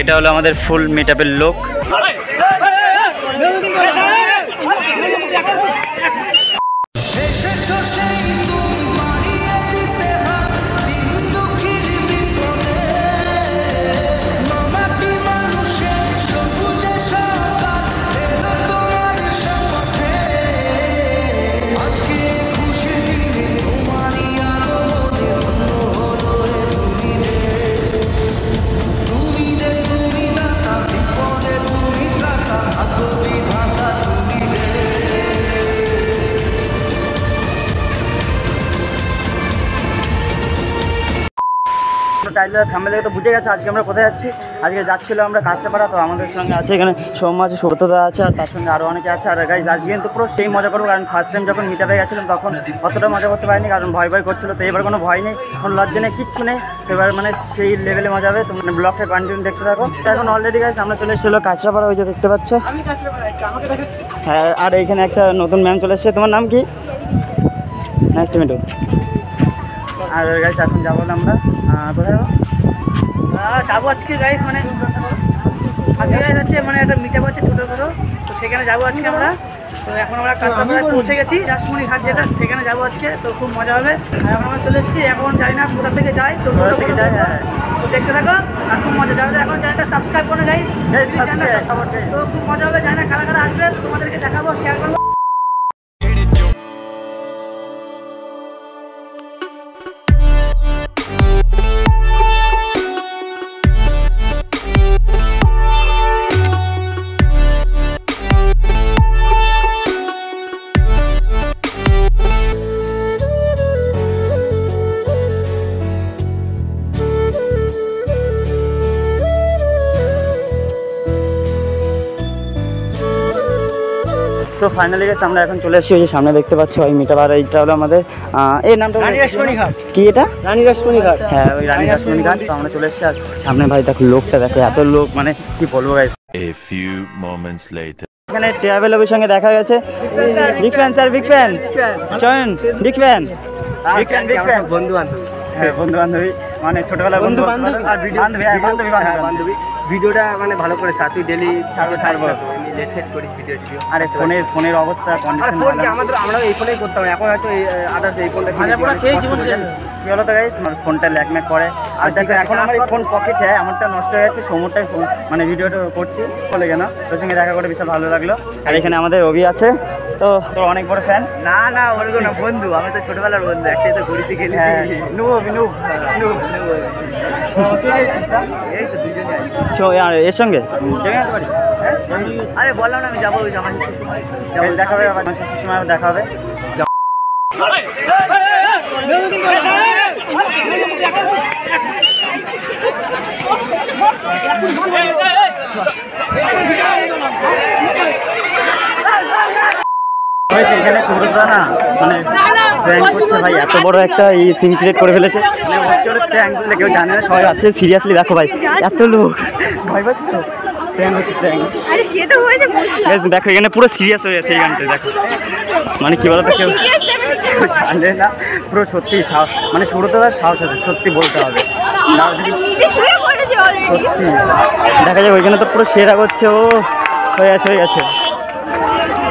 এটা হলো আমাদের ফুল মেটআপের লোক। টাইলার ফ্যামিলি তো বুঝে গেছে আজকে আমরা কোথায় যাচ্ছি। আজকে যাচ্ছিলো আমরা কাছেপাড়া, তো আমাদের সঙ্গে আছে এখানে সৌম্য আছে, সৌরতদা আছে, আর তার সঙ্গে আরও অনেকে আছে। আর গাইজ আজকে কিন্তু পুরো সেই মজা করবো, কারণ ফার্স্ট টাইম যখন মিটারে গেছিলাম তখন অতটা মজা করতে পারিনি, কারণ ভয় ভয় করছিলো। তো এবার কোনো ভয় নেই, কোনো লজ্জা নেই, কিচ্ছু নেই। এবার মানে সেই লেভেলে মজা হবে। তো মানে ব্লগটা কন্টিনিউ দেখতে থাকো। তো এখন অলরেডি গাইজ আমরা চলে এসেছিলো কাছেপাড়া, ওই যে দেখতে পাচ্ছ। হ্যাঁ, আর এইখানে একটা নতুন ম্যাম চলে এসেছে। তোমার নাম কি? Nice to meet you. আর গাইজ এখন যাবো না আমরা কোথায় যাবো আজকে গাইজ? মানে আজকে গাইজ আছে মানে একটা মিটআপ আছে ছোটো করে, তো সেখানে যাবো আজকে আমরা। তো এখন আমরা কাছাপাড়ায় পৌঁছে গেছি, রাসমণি ঘাট যেটা, সেখানে যাবো আজকে। তো খুব মজা হবে। আর আমরা চলে এসেছি, এখন যাই না কোথা থেকে যাই, তো কোথা থেকে যাই তো দেখতে থাকো। আর খুব মজা, যারা এখন চ্যানেলটা সাবস্ক্রাইব করে গাইজ, তো খুব মজা হবে। যাই না কারা কারা আসবে তোমাদেরকে দেখাবো, শেয়ার করবো। তো ফাইনালি গেছে আমরা এখন চলে এসেছি, ওই যে সামনে দেখতে পাচ্ছ ওই মিটাবার। এইটা হলো আমাদের এই নামটা রাসমণি ঘাট। কি এটা? রাসমণি ঘাট। হ্যাঁ, ওই রাসমণি ঘাট। তো আমরা চলে এসেছি। আর সামনে ভাই দেখো লোকটা, দেখো এত লোক, মানে কি বলবো guys. A few moments later এখানে ট্রাভেল এর সঙ্গে দেখা গেছে big fan sir, big fan Chayan, big fan big fan big fan বন্ধু বান্ধব। হ্যাঁ, বন্ধু বান্ধবী মানে ছোটবেলার বন্ধু বান্ধব। আর ভিডিও বান্ধবী বান্ধবী ভিডিওটা মানে ভালো করে সাথী ডেলি ছাড়বো। আরে ফোনের অবস্থা আমরাও এই ফোনেই করতাম, এখন হয়তো আদার্স এই ফোনটা কি হলো তো গাইস, আমার ফোনটা ল্যাগম্যাগ করে। আর দেখো এখন আমার ফোন পকেটে, আমারটা নষ্ট হয়ে গেছে, সমুদ্রটাই ফোন মানে ভিডিওটা করছি বলে কেন। তোর সঙ্গে দেখা করে বিশাল ভালো লাগলো। আর এখানে আমাদের অভি আছে, তো তোর অনেক বড় ফ্যান। না না বলবো না, বন্ধু আমার তো ছোটবেলার বন্ধু, একসাথে তো ঘুরিতে গেলি। হ্যাঁ, এর সঙ্গে আরে বললাম না আমি যাবো, ওই জামা সময় দেখা হবে, আমার সময় দেখা হবে। এখানে সুন্দরতা না মানে প্র্যাঙ্ক করছে ভাই, এত বড় একটা এই সিন ক্রিয়েট করে ফেলেছে। প্র্যাঙ্ক বলে কেউ জানে না, সবাই আছে। সিরিয়াসলি দেখো ভাই, এত লোক, ভয় পাচ্ছ? দেখো এখানে পুরো সিরিয়াস হয়ে যাচ্ছে এই গানটা। দেখো মানে কি বলতো, কেউ জানে না পুরো সত্যি সাহস, মানে সুরতদার সাহস আছে সত্যি বলতে হবে। দেখা যাক, ওইখানে তো পুরো সেরা করছে। ও হয়ে গেছে, হয়ে গেছে।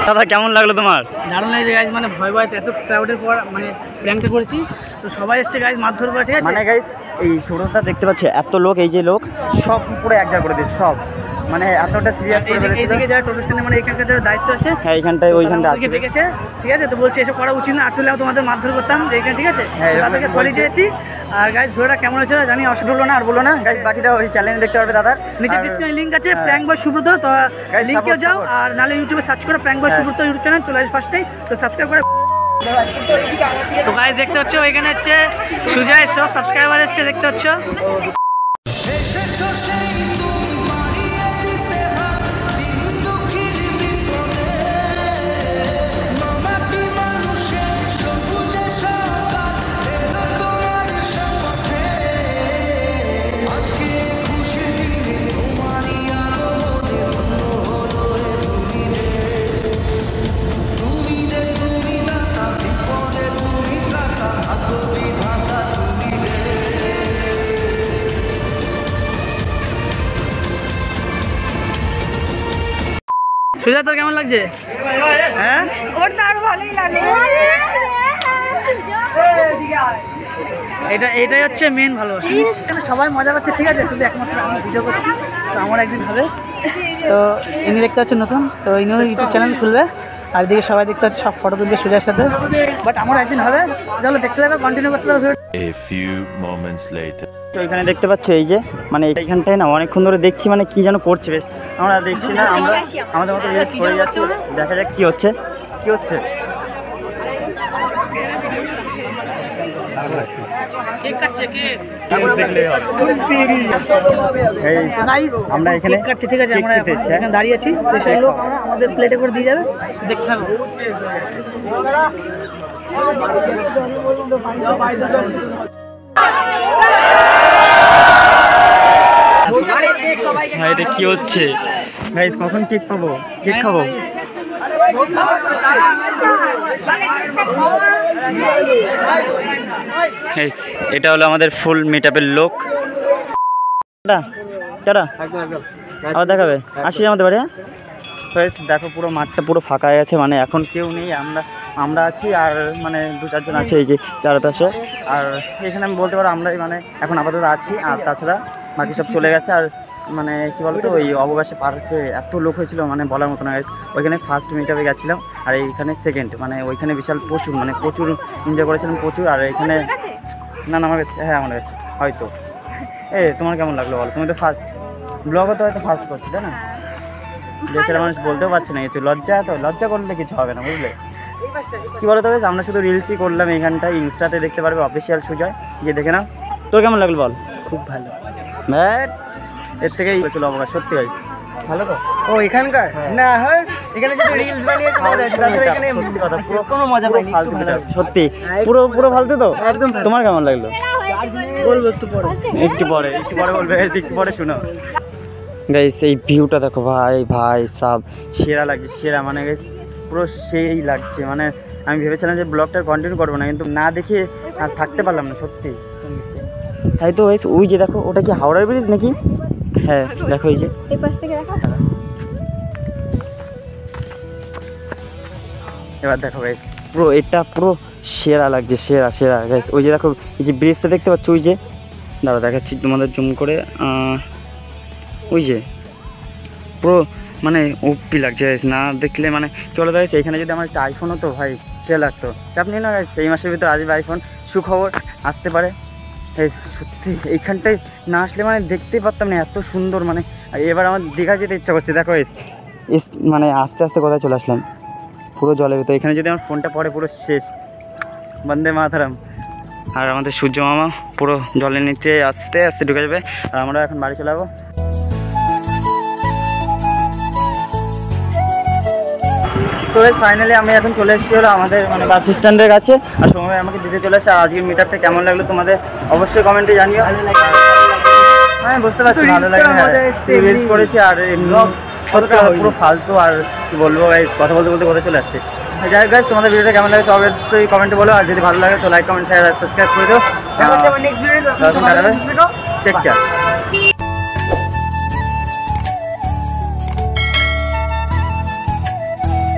দাদা কেমন লাগলো তোমার? দারুণ লাগছে গাইজ, মানে ভয় ভয় এত ক্রাউডের পর মানে প্র্যাঙ্কটা করেছি, তো সবাই এসছে গাইজ মারধর করে। ঠিক আছে মানে গাইজ এই সুরতদা দেখতে পাচ্ছে এত লোক, এই যে লোক সব পুরো এক জায়গা করে দিচ্ছে সব, মানে এতটা সিরিয়াস করে ফেলেছে। এইদিকে যারা টোটো স্ট্যান্ডে মানে এখানকার যারা দায়িত্ব আছে, হ্যাঁ এইখানটায় ওইখানটা আছে, দেখেছে। ঠিক আছে, তো বলছি এসব করা উচিত না, আটলেও তোমাদের মারধর করতাম এইখানে। ঠিক আছে, তাদেরকে সরি দিয়েছি। আর গাইজ ভিডিওটা কেমন হয়েছে জানি, অসুবিধা হলো না। আর বলো না গাইজ, বাকিটা ওই চ্যানেল দেখতে পারবে দাদার নিচে ডিসক্রিপশনে লিঙ্ক আছে, প্র্যাঙ্ক বয় সুব্রত, তো লিঙ্কে যাও। আর নাহলে ইউটিউবে সার্চ করো prank boy Subrata YouTube channel, চলে আসবে ফার্স্টেই। তো সাবস্ক্রাইব করে। তো গাইজ দেখতে পাচ্ছ এখানে হচ্ছে সুজয়, সব সাবস্ক্রাইবার এসছে দেখতে পাচ্ছ। সুজা তোর কেমন লাগছে? হ্যাঁ ওর তো আরো ভালোই লাগে। এটাই হচ্ছে মেন ভালোবাসা। সবাই মজা করছে ঠিক আছে, শুধু একমাত্র আমি ভিডিও করছি। তো আমার একদিন হবে, তো ইনি দেখতে পাচ্ছেন নতুন, তো ইনিও ইউটিউব চ্যানেল খুলবে। আর এদিকে সবাই দেখতে পাচ্ছে সব ফটো তুলছে সুজার সাথে। বাট আমার একদিন হবে, চলো দেখতে হবে, কন্টিনিউ করতে হবে। তো এখানে দেখতে পাচ্ছ এই যে মানে এইখানটায় না অনেকক্ষণ ধরে দেখছি মানে কি যেন করছে, বেশ আমরা দেখছি না, আমরা আমাদের মতো করে যাচ্ছি। দেখা যাক কি হচ্ছে কি হচ্ছে। আমরা এখানে কাটছি ঠিক আছে, আমরা এখানে দাঁড়িয়ে আছি, আমাদের প্লেটে করে দিয়ে যাবে দেখতে হবে। এটা কি হচ্ছে গাইস? কখন কেক খাবো? কেক খাবো গাইস। এটা হলো আমাদের ফুল মিটআপের লোক। টাটা, আবার দেখাবে, আসিস আমাদের বাড়ি। গাইস দেখো পুরো মাঠটা পুরো ফাঁকা হয়ে গেছে, মানে এখন কেউ নেই, আমরা আছি আর মানে দু চারজন আছে এই যে চারপাশে। আর এখানে আমি বলতে পারো আমরাই মানে এখন আপাতত আছি, আর তাছাড়া বাকি সব চলে গেছে। আর মানে কী বলতো ওই অবকাশে পার্কে এত লোক হয়েছিল মানে বলার মতো না। ওইখানে ফার্স্ট মিটআপে গেছিলাম আর এইখানে সেকেন্ড, মানে ওইখানে বিশাল প্রচুর মানে প্রচুর এনজয় করেছিলাম প্রচুর। আর এখানে না না আমার কাছে, হ্যাঁ আমার কাছে হয়তো এ তোমার কেমন লাগলো বলো? তুমি তো ফার্স্ট ব্লগও তো হয়তো ফার্স্ট করছি, তাই না? বেচারা মানুষ বলতেও পারছে না কিছু, লজ্জা তো লজ্জা করলে কিছু হবে না, বুঝলে কী বলো? তো আমরা শুধু রিলসই করলাম এইখানটা, ইনস্টাতে দেখতে পারবে অফিসিয়াল সুজয়, গিয়ে দেখে নাও। তোর কেমন লাগলো বল? খুব ভালো, ব্যাট এর থেকেই চলো অবকাশ সত্যি হয় ভালো। তো ও এখানকার না হয় এখানে শুধু রিলস বানিয়ে চলে যাচ্ছে, তাছাড়া এখানে সত্যি কথা পুরো কোনো মজা পাইনি, সত্যি পুরো পুরো ফালতু। তো একদম তোমার কেমন লাগলো বলবো? একটু পরে বলবে, একটু পরে শোনো। গাইস এই ভিউটা দেখো ভাই ভাই সব সেরা লাগছে, সেরা মানে গাইস পুরো সেই লাগছে। মানে আমি ভেবেছিলাম যে ব্লগটা কন্টিনিউ করবো না, কিন্তু না দেখে আর থাকতে পারলাম না সত্যি। তাই তো গাইস ওই যে দেখো, ওটা কি হাওড়ার ব্রিজ নাকি? হ্যাঁ দেখো এই যে এই পাশ থেকে দেখো। এবার দেখো গাইস পুরো এটা পুরো সেরা লাগছে, সেরা সেরা গাইস। ওই যে দেখো এই যে ব্রিজটা দেখতে পাচ্ছ, ওই যে দাঁড়া দেখাচ্ছি তোমাদের জুম করে, ওই যে পুরো মানে ওপি লাগছে গাইস। না দেখলে মানে কী বলো গাইস, এখানে যদি আমার একটা আইফোন হতো ভাই সে লাগতো। চাপ নিয়ে না গাইস, এই মাসের ভিতরে আসবে আইফোন, সুখবর আসতে পারে গাইস সত্যি। এইখানটায় না আসলে মানে দেখতেই পারতাম না, এত সুন্দর মানে। এবার আমার দীঘা যেতে ইচ্ছা করছে দেখো গাইস, মানে আস্তে আস্তে কোথায় চলে আসলাম পুরো জলের ভিতরে। এখানে যদি আমার ফোনটা পড়ে পুরো শেষ, বন্দে মাতরম। আর আমাদের সূর্য মামা পুরো জলের নিচে আস্তে আস্তে ঢুকে যাবে, আর আমরা এখন বাড়ি চলে যাবো। তো ফাইনালি আমি এখন চলে এসেছি হলো আমাদের মানে বাস স্ট্যান্ডের কাছে, আর সময় আমাকে দিতে চলে আসে। আর আজকের মিটআপটা কেমন লাগলো তোমাদের অবশ্যই কমেন্টে জানিও। হ্যাঁ বুঝতে পারছি ভালো লাগে, রিলস করেছি আর পুরো ফালতু। আর কি বলবো গাইস, কথা বলতে বলতে কথা চলে যাচ্ছে। যাই হোক গাইস তোমাদের ভিডিওটা কেমন লাগে অবশ্যই কমেন্টে বলো, আর যদি ভালো লাগে তো লাইক কমেন্ট শেয়ার আর সাবস্ক্রাইব করে দিও। Take care.